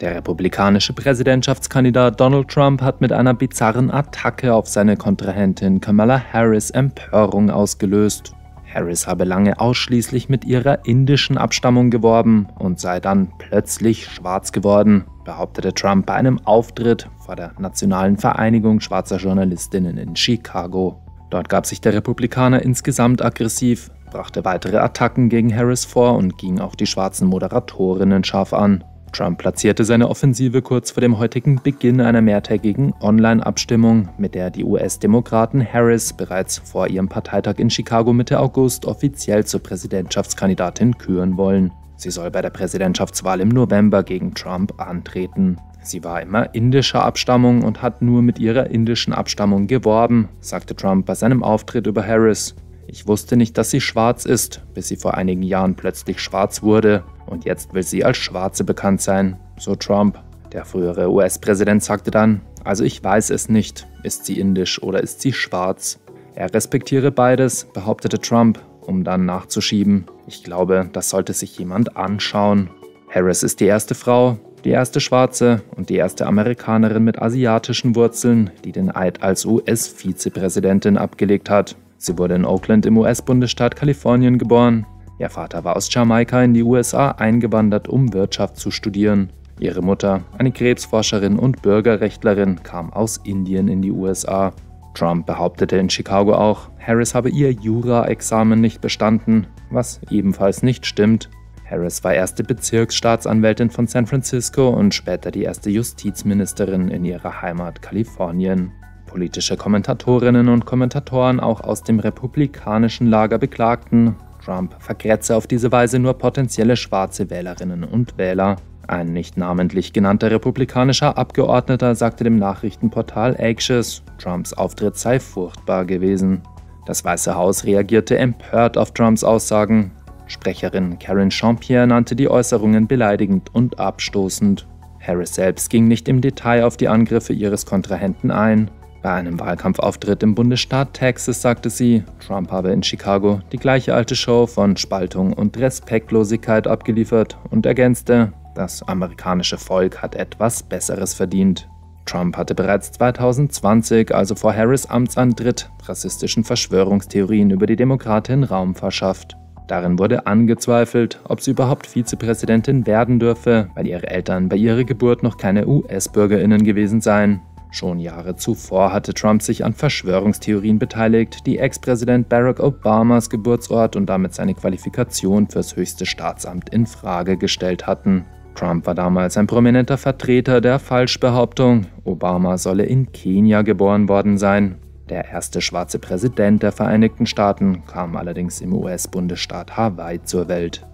Der republikanische Präsidentschaftskandidat Donald Trump hat mit einer bizarren Attacke auf seine Kontrahentin Kamala Harris Empörung ausgelöst. Harris habe lange ausschließlich mit ihrer indischen Abstammung geworben und sei dann plötzlich schwarz geworden, behauptete Trump bei einem Auftritt vor der Nationalen Vereinigung schwarzer Journalistinnen in Chicago. Dort gab sich der Republikaner insgesamt aggressiv, brachte weitere Attacken gegen Harris vor und ging auch die schwarzen Moderatorinnen scharf an. Trump platzierte seine Offensive kurz vor dem heutigen Beginn einer mehrtägigen Online-Abstimmung, mit der die US-Demokraten Harris bereits vor ihrem Parteitag in Chicago Mitte August offiziell zur Präsidentschaftskandidatin küren wollen. Sie soll bei der Präsidentschaftswahl im November gegen Trump antreten. Sie war immer indischer Abstammung und hat nur mit ihrer indischen Abstammung geworben, sagte Trump bei seinem Auftritt über Harris. Ich wusste nicht, dass sie schwarz ist, bis sie vor einigen Jahren plötzlich schwarz wurde. Und jetzt will sie als Schwarze bekannt sein, so Trump. Der frühere US-Präsident sagte dann, also ich weiß es nicht, ist sie indisch oder ist sie schwarz? Er respektiere beides, behauptete Trump, um dann nachzuschieben. Ich glaube, das sollte sich jemand anschauen. Harris ist die erste Frau, die erste Schwarze und die erste Amerikanerin mit asiatischen Wurzeln, die den Eid als US-Vizepräsidentin abgelegt hat. Sie wurde in Oakland im US-Bundesstaat Kalifornien geboren. Ihr Vater war aus Jamaika in die USA eingewandert, um Wirtschaft zu studieren. Ihre Mutter, eine Krebsforscherin und Bürgerrechtlerin, kam aus Indien in die USA. Trump behauptete in Chicago auch, Harris habe ihr Jura-Examen nicht bestanden, was ebenfalls nicht stimmt. Harris war erste Bezirksstaatsanwältin von San Francisco und später die erste Justizministerin in ihrer Heimat Kalifornien. Politische Kommentatorinnen und Kommentatoren auch aus dem republikanischen Lager beklagten, Trump vergrätze auf diese Weise nur potenzielle schwarze Wählerinnen und Wähler. Ein nicht namentlich genannter republikanischer Abgeordneter sagte dem Nachrichtenportal Axios, Trumps Auftritt sei furchtbar gewesen. Das Weiße Haus reagierte empört auf Trumps Aussagen. Sprecherin Karen Champion nannte die Äußerungen beleidigend und abstoßend. Harris selbst ging nicht im Detail auf die Angriffe ihres Kontrahenten ein. Bei einem Wahlkampfauftritt im Bundesstaat Texas sagte sie, Trump habe in Chicago die gleiche alte Show von Spaltung und Respektlosigkeit abgeliefert und ergänzte, das amerikanische Volk hat etwas Besseres verdient. Trump hatte bereits 2020, also vor Harris' Amtsantritt, rassistischen Verschwörungstheorien über die Demokratin Raum verschafft. Darin wurde angezweifelt, ob sie überhaupt Vizepräsidentin werden dürfe, weil ihre Eltern bei ihrer Geburt noch keine US-BürgerInnen gewesen seien. Schon Jahre zuvor hatte Trump sich an Verschwörungstheorien beteiligt, die Ex-Präsident Barack Obamas Geburtsort und damit seine Qualifikation fürs höchste Staatsamt in Frage gestellt hatten. Trump war damals ein prominenter Vertreter der Falschbehauptung, Obama solle in Kenia geboren worden sein. Der erste schwarze Präsident der Vereinigten Staaten kam allerdings im US-Bundesstaat Hawaii zur Welt.